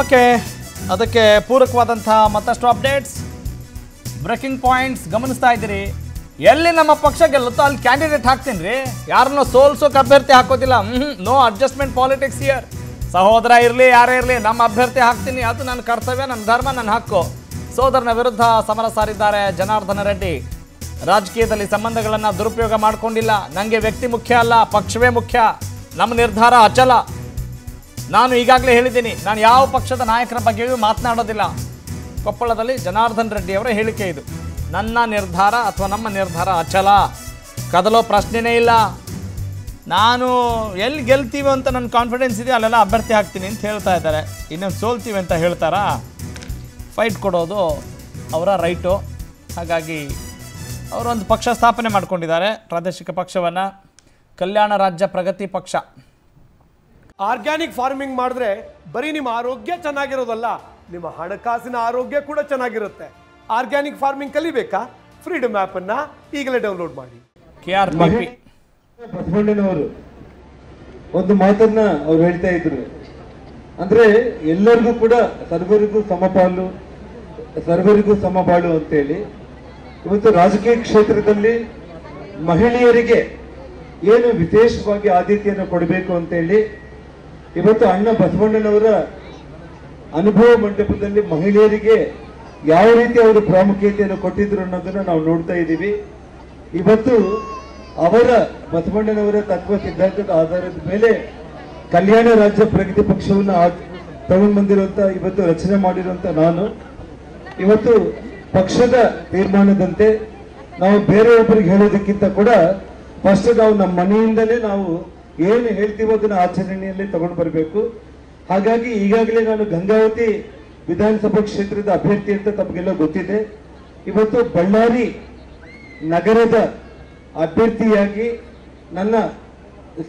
okay ಅದಕ್ಕೆ ಪೂರಕವಾದಂತ ಮತ್ತಷ್ಟು updates breaking points ಗಮನಿಸ್ತಾ ಇದ್ದೀರಿ ಎಲ್ಲಿ ನಮ್ಮ ಪಕ್ಷ ಗೆಲ್ಲುತ್ತೋ ಅಲ್ಲಿ ಕ್ಯಾಂಡಿಡೇಟ್ ಹಾಕ್ತೀನಿ ರೀ ಯಾರನ್ನೋ ಸೋಲ್ಸೋ ಅಭ್ಯರ್ಥಿ ಹಾಕೋದಿಲ್ಲ ನೋ ಅಡ್ಜಸ್ಟ್ಮೆಂಟ್ ಪಾಲಿಟಿಕ್ಸ್ ಹಿಯರ್ ಸಹೋದರ ಇರಲಿ ಯಾರೇ ಇರಲಿ ನಮ್ಮ ಅಭ್ಯರ್ಥಿ ಹಾಕ್ತೀನಿ ಅದು ನನ್ನ ಕರ್ತವ್ಯ ನನ್ನ ಧರ್ಮ ನನ್ನ ಹಕ್ಕು ಸೋದರನ ವಿರುದ್ಧ ಸಮರ ಸಾರಿದ್ದಾರೆ ಜನಾರ್ದನ ರೆಡ್ಡಿ ರಾಜಕೀಯದಲ್ಲಿ ಸಂಬಂಧಗಳನ್ನು ದುರುಪಯೋಗ ಮಾಡಿಕೊಂಡಿಲ್ಲ ನನಗೆ ವ್ಯಕ್ತಿ ಮುಖ್ಯ ಅಲ್ಲ ಪಕ್ಷವೇ ಮುಖ್ಯ ನಮ್ಮ ನಿರ್ಧಾರ ಅಚಲ ನಾನು ಈಗಾಗಲೇ ಹೇಳಿದ್ದೀನಿ ನಾನು ಯಾವ ಪಕ್ಷದ ನಾಯಕರ ಬಗ್ಗೆಯೂ ಮಾತನಾಡೋದಿಲ್ಲ ಕೊಪ್ಪಳದಲ್ಲಿ ಜನಾರ್ದನ ರೆಡ್ಡಿ ಅವರ ಹೇಳಿಕೆ ಇದು ನನ್ನ ನಿರ್ಧಾರ ಅಥವಾ ನಮ್ಮ ನಿರ್ಧಾರ ಅಚಲ ಕದಲೋ ಪ್ರಶ್ನೆನೇ ಇಲ್ಲ ನಾನು ಎಲ್ಲಿ ಗೆಲ್ತೀವಿ ಅಂತ ನನ್ನ ಕಾನ್ಫಿಡೆನ್ಸ್ ಇದೆ ಅಲ್ಲೆಲ್ಲ ಅಭ್ಯರ್ಥಿ ಹಾಕ್ತೀನಿ ಅಂತ ಹೇಳ್ತಾ ಇದ್ದಾರೆ ಇನ್ನೊಂದು ಸೋಲ್ತೀವಿ ಅಂತ ಹೇಳ್ತಾರಾ ಫೈಟ್ ಕೊಡೋದು ಅವರ ರೈಟು ಹಾಗಾಗಿ ಅವರೊಂದು ಪಕ್ಷ ಸ್ಥಾಪನೆ ಮಾಡ್ಕೊಂಡಿದ್ದಾರೆ ಪ್ರಾದೇಶಿಕ ಪಕ್ಷವನ್ನು ಕಲ್ಯಾಣ ರಾಜ್ಯ ಪ್ರಗತಿ ಪಕ್ಷ ಆರ್ಗ್ಯಾನಿಕ್ ಫಾರ್ಮಿಂಗ್ ಮಾಡಿದ್ರೆ ಬರೀ ನಿಮ್ಮ ಆರೋಗ್ಯ ಚೆನ್ನಾಗಿರೋದಲ್ಲ ನಿಮ್ಮ ಹಣಕಾಸಿನ ಆರೋಗ್ಯ ಕೂಡ ಚೆನ್ನಾಗಿರುತ್ತೆ ಆರ್ಗ್ಯಾನಿಕ್ ಫಾರ್ಮಿಂಗ್ ಕಲಿಬೇಕಾ ಫ್ರೀಡಮ್ ಆಪ್ ಅನ್ನು ಈಗಲೇ ಡೌನ್ಲೋಡ್ ಮಾಡಿ ಕೆಆರ್ಬಿಪಿ ಬಸವಣ್ಣನವರು ಒಂದು ಮಾತನ್ನ ಅವರು ಹೇಳ್ತಾ ಇದ್ರು ಅಂದ್ರೆ ಎಲ್ಲರಿಗೂ ಕೂಡ ಸರ್ವರಿಗೂ ಸಮಪಾಲು ಅಂತ ಹೇಳಿ ಇವತ್ತು ರಾಜಕೀಯ ಕ್ಷೇತ್ರದಲ್ಲಿ ಮಹಿಳೆಯರಿಗೆ ಏನು ವಿಶೇಷವಾಗಿ ಆದ್ಯತೆಯನ್ನು ಕೊಡಬೇಕು ಅಂತ ಹೇಳಿ ಇವತ್ತು ಅಣ್ಣ ಬಸವಣ್ಣನವರ ಅನುಭವ ಮಂಟಪದಲ್ಲಿ ಮಹಿಳೆಯರಿಗೆ ಯಾವ ರೀತಿ ಅವರು ಪ್ರಾಮುಖ್ಯತೆಯನ್ನು ಕೊಟ್ಟಿದ್ರು ಅನ್ನೋದನ್ನ ನಾವು ನೋಡ್ತಾ ಇದ್ದೀವಿ ಇವತ್ತು ಅವರ ಬಸವಣ್ಣನವರ ತತ್ವ ಸಿದ್ಧಾಂತದ ಆಧಾರದ ಮೇಲೆ ಕಲ್ಯಾಣ ರಾಜ್ಯ ಪ್ರಗತಿ ಪಕ್ಷವನ್ನು ತಗೊಂಡು ಬಂದಿರುವಂತ ಇವತ್ತು ರಚನೆ ಮಾಡಿರುವಂತ ನಾನು ಇವತ್ತು ಪಕ್ಷದ ತೀರ್ಮಾನದಂತೆ ನಾವು ಬೇರೆಯೊಬ್ಬರಿಗೆ ಹೇಳೋದಕ್ಕಿಂತ ಕೂಡ ಫಸ್ಟ್ ನಾವು ನಮ್ಮ ಮನೆಯಿಂದಲೇ ನಾವು ಏನು ಹೇಳ್ತೀವೋ ಅದನ್ನು ಆಚರಣೆಯಲ್ಲಿ ತಗೊಂಡು ಬರಬೇಕು ಹಾಗಾಗಿ ಈಗಾಗಲೇ ನಾನು ಗಂಗಾವತಿ ವಿಧಾನಸಭಾ ಕ್ಷೇತ್ರದ ಅಭ್ಯರ್ಥಿ ಅಂತ ತಮಗೆಲ್ಲ ಗೊತ್ತಿದೆ ಇವತ್ತು ಬಲ್ಲಾರಿ ನಗರದ ಅಭ್ಯರ್ಥಿಯಾಗಿ ನನ್ನ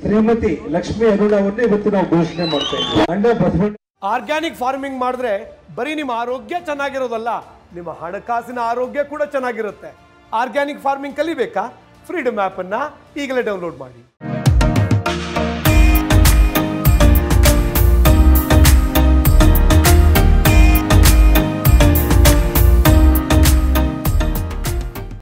ಶ್ರೀಮತಿ ಲಕ್ಷ್ಮಿ ಅರುಣಾ ಅವರನ್ನೇ ಇವತ್ತು ನಾವು ಘೋಷಣೆ ಮಾಡ್ತಾ ಇದ್ದೀವಿ ಅಂಡ ಬಸವಣ್ಣ ಆರ್ಗ್ಯಾನಿಕ್ ಫಾರ್ಮಿಂಗ್ ಮಾಡಿದ್ರೆ ಬರೀ ನಿಮ್ಮ ಆರೋಗ್ಯ ಚೆನ್ನಾಗಿರೋದಲ್ಲ ನಿಮ್ಮ ಹಣಕಾಸಿನ ಆರೋಗ್ಯ ಕೂಡ ಚೆನ್ನಾಗಿರುತ್ತೆ ಆರ್ಗ್ಯಾನಿಕ್ ಫಾರ್ಮಿಂಗ್ ಕಲಿಬೇಕಾ ಫ್ರೀಡಮ್ ಆಪ್ ಅನ್ನ ಈಗಲೇ ಡೌನ್ಲೋಡ್ ಮಾಡಿ